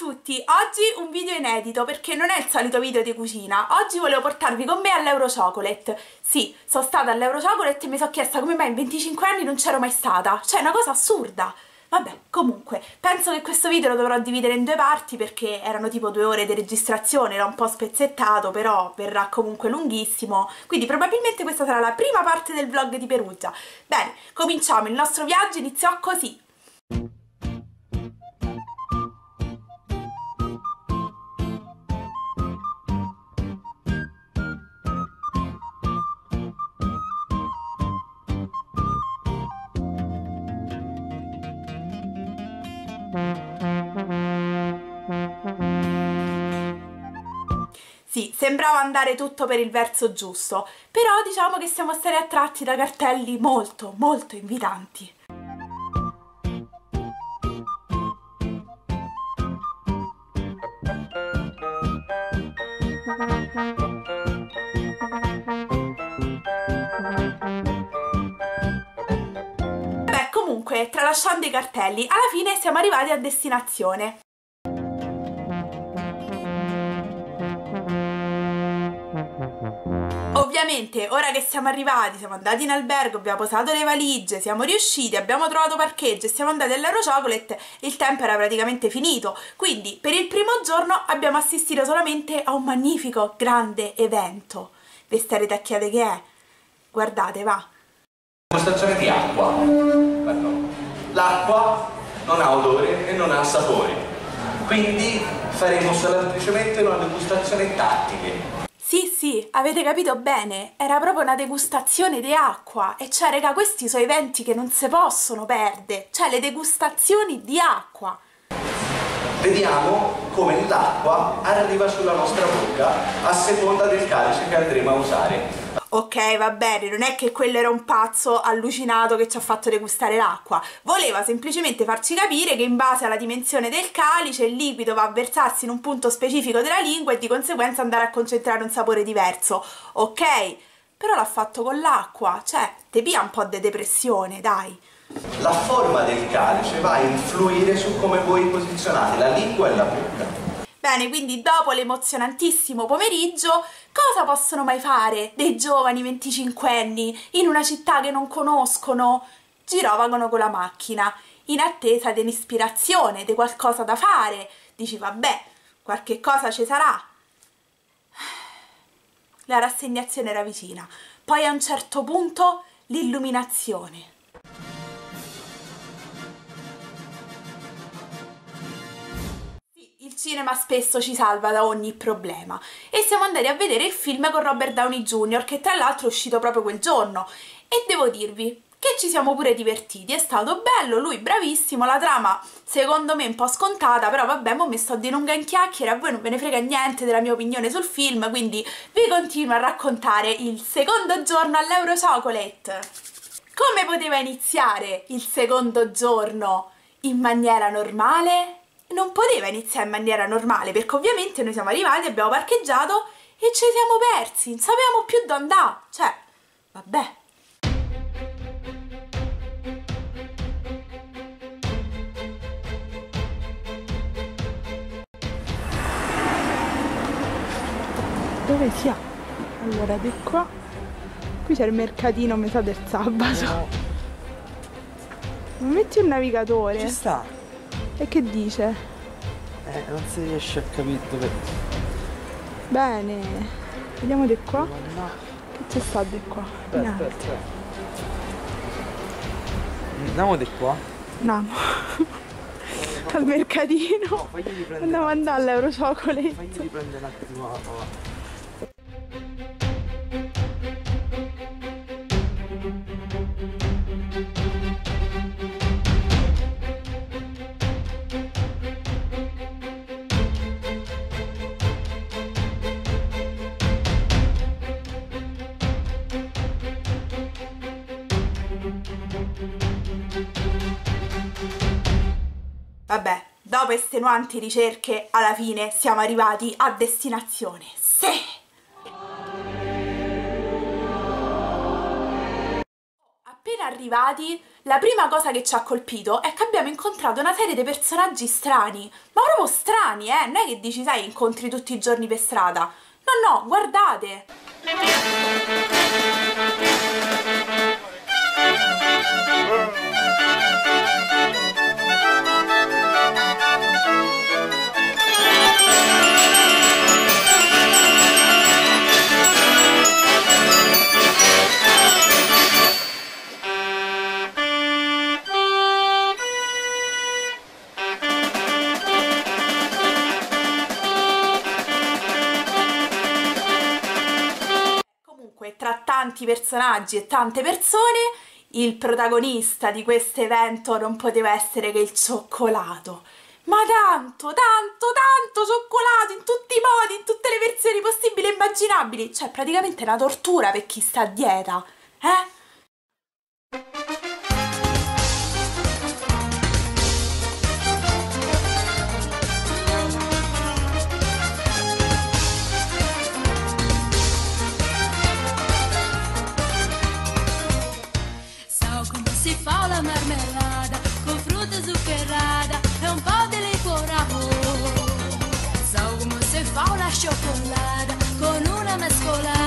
a tutti, oggi un video inedito perché non è il solito video di cucina. Oggi volevo portarvi con me all'Eurochocolate. Sì, sono stata all'Eurochocolate e mi sono chiesta come mai in 25 anni non c'ero mai stata, cioè è una cosa assurda. Vabbè, comunque, penso che questo video lo dovrò dividere in due parti perché erano tipo 2 ore di registrazione, era un po' spezzettato, però verrà comunque lunghissimo, quindi probabilmente questa sarà la prima parte del vlog di Perugia. Bene, cominciamo, il nostro viaggio iniziò così. Sì, sembrava andare tutto per il verso giusto, però diciamo che siamo stati attratti da cartelli molto, molto invitanti. Beh, comunque, tralasciando i cartelli, alla fine siamo arrivati a destinazione. Ovviamente ora che siamo arrivati, siamo andati in albergo, abbiamo posato le valigie, siamo riusciti, abbiamo trovato parcheggio e siamo andati all'Eurochocolate, il tempo era praticamente finito, quindi per il primo giorno abbiamo assistito solamente a un magnifico grande evento. Vestare tacchiate che è? Guardate, va! Una stazione di acqua. L'acqua non ha odore e non ha sapore, quindi faremo semplicemente una degustazione tattile. Sì, avete capito bene, era proprio una degustazione di acqua e cioè raga, questi sono eventi che non si possono perdere, cioè le degustazioni di acqua. Vediamo come l'acqua arriva sulla nostra bocca a seconda del calice che andremo a usare. Ok, va bene, non è che quello era un pazzo allucinato che ci ha fatto degustare l'acqua, voleva semplicemente farci capire che in base alla dimensione del calice il liquido va a versarsi in un punto specifico della lingua e di conseguenza andare a concentrare un sapore diverso. Ok, però l'ha fatto con l'acqua, cioè te pia un po' di depressione, dai. La forma del calice va a influire su come voi posizionate la lingua e la bocca. Bene, quindi dopo l'emozionantissimo pomeriggio, cosa possono mai fare dei giovani 25enni in una città che non conoscono? Girovagano con la macchina, in attesa di un'ispirazione, di qualcosa da fare. Dici, vabbè, qualche cosa ci sarà. La rassegnazione era vicina. Poi a un certo punto l'illuminazione. Il cinema spesso ci salva da ogni problema e siamo andati a vedere il film con Robert Downey Jr, che tra l'altro è uscito proprio quel giorno, e devo dirvi che ci siamo pure divertiti, è stato bello, lui bravissimo, la trama secondo me un po' scontata, però vabbè, mo mi sto di lunga in chiacchiere, a voi non ve ne frega niente della mia opinione sul film, quindi vi continuo a raccontare il secondo giorno all'Eurochocolate. Come poteva iniziare il secondo giorno in maniera normale? Non poteva iniziare in maniera normale perché ovviamente noi siamo arrivati, abbiamo parcheggiato e ci siamo persi, non sapevamo più dove andare, cioè, vabbè. Dove si ha? Allora, di qua, qui c'è il mercatino a metà del sabato. No. Non metti un navigatore? Ci sta. E che dice? Non si riesce a capire dove. Bene, vediamo di qua. No. Che c'è sta di qua? Aspetta. Andiamo di qua? Andiamo. Al mercatino. No, andiamo ad andare all'Eurochocolate. Fagli riprendere un attimo. Vabbè, dopo estenuanti ricerche, alla fine siamo arrivati a destinazione. Sì! Appena arrivati La prima cosa che ci ha colpito è che abbiamo incontrato una serie di personaggi strani, ma proprio strani, non è che dici, sai, incontri tutti i giorni per strada. No, no, guardate! Tra tanti personaggi e tante persone, il protagonista di questo evento non poteva essere che il cioccolato. Ma tanto, tanto, tanto cioccolato in tutti i modi, in tutte le versioni possibili e immaginabili. Cioè, praticamente è una tortura per chi sta a dieta, eh? Cioccolata con una mescolata.